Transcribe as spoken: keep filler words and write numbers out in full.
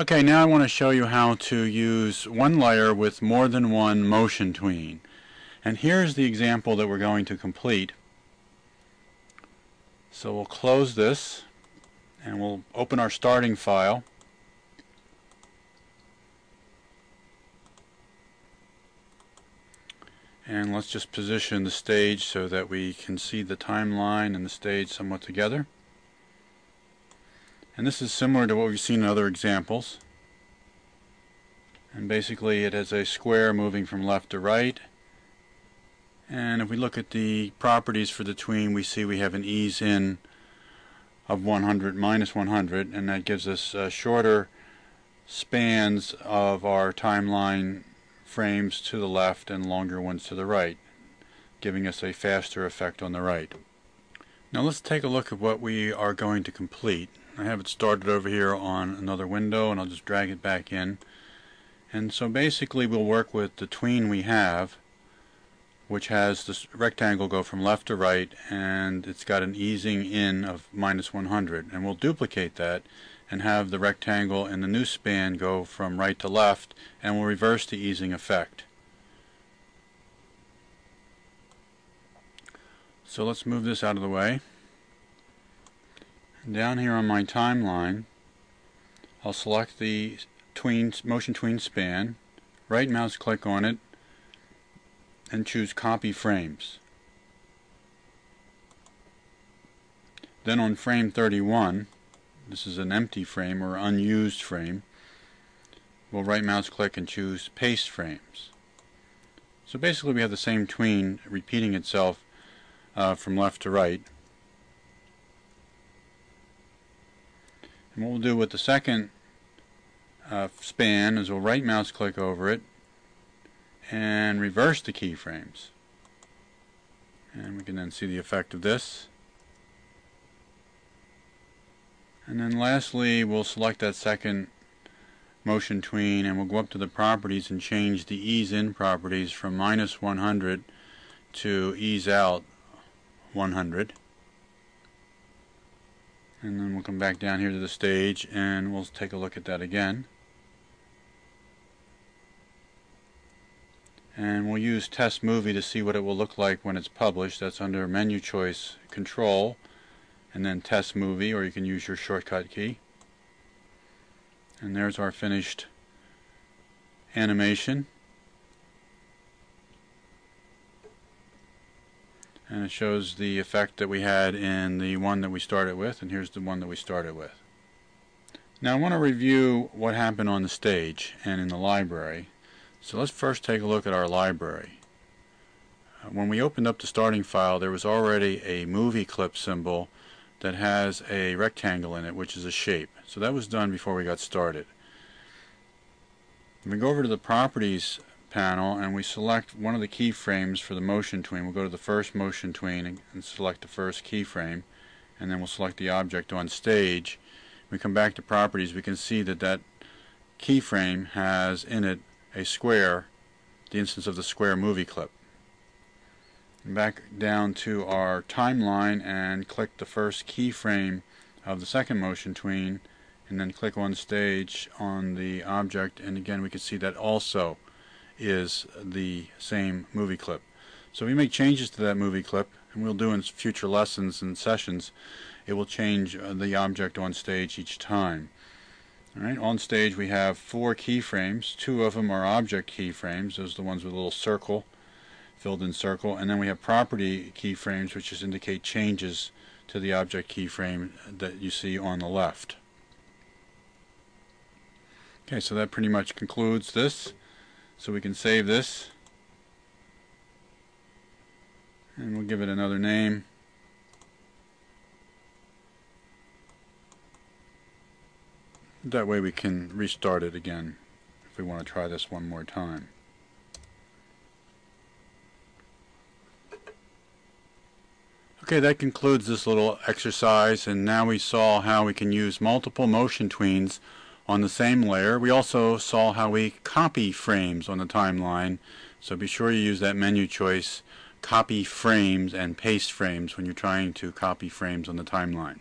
Okay, now I want to show you how to use one layer with more than one motion tween. And here's the example that we're going to complete. So we'll close this and we'll open our starting file. And let's just position the stage so that we can see the timeline and the stage somewhat together. And this is similar to what we've seen in other examples. And basically it has a square moving from left to right. And if we look at the properties for the tween, we see we have an ease in of one hundred, minus one hundred, and that gives us uh, shorter spans of our timeline frames to the left and longer ones to the right, giving us a faster effect on the right. Now let's take a look at what we are going to complete. I have it started over here on another window, and I'll just drag it back in. And so basically we'll work with the tween we have, which has this rectangle go from left to right, and it's got an easing in of minus one hundred. And we'll duplicate that and have the rectangle and the new span go from right to left, and we'll reverse the easing effect. So let's move this out of the way. Down here on my timeline, I'll select the tween, motion tween span, right mouse click on it, and choose Copy Frames. Then on frame thirty-one, this is an empty frame or unused frame, we'll right mouse click and choose Paste Frames. So basically we have the same tween repeating itself uh, from left to right. And what we'll do with the second uh, span is we'll right mouse click over it and reverse the keyframes. And we can then see the effect of this. And then lastly, we'll select that second motion tween and we'll go up to the properties and change the ease in properties from minus one hundred to ease out one hundred. And then we'll come back down here to the stage and we'll take a look at that again. And we'll use Test Movie to see what it will look like when it's published. That's under Menu Choice, Control, and then Test Movie, or you can use your shortcut key. And there's our finished animation. And it shows the effect that we had in the one that we started with, and here's the one that we started with. Now I want to review what happened on the stage and in the library. So let's first take a look at our library. When we opened up the starting file, there was already a movie clip symbol that has a rectangle in it, which is a shape. So that was done before we got started. When we go over to the properties panel and we select one of the keyframes for the motion tween, we'll go to the first motion tween and select the first keyframe, and then we'll select the object on stage. When we come back to properties, we can see that that keyframe has in it a square, the instance of the square movie clip. Back down to our timeline and click the first keyframe of the second motion tween, and then click on stage on the object, and again we can see that also is the same movie clip. So if we make changes to that movie clip, and we'll do in future lessons and sessions, it will change the object on stage each time. All right, on stage we have four keyframes. Two of them are object keyframes. Those are the ones with a little circle, filled in circle. And then we have property keyframes, which just indicate changes to the object keyframe that you see on the left. Okay, so that pretty much concludes this. So we can save this. And we'll give it another name. That way we can restart it again if we want to try this one more time. Okay, that concludes this little exercise, and now we saw how we can use multiple motion tweens on the same layer. We also saw how we copy frames on the timeline, so be sure you use that menu choice, Copy Frames and Paste Frames, when you're trying to copy frames on the timeline.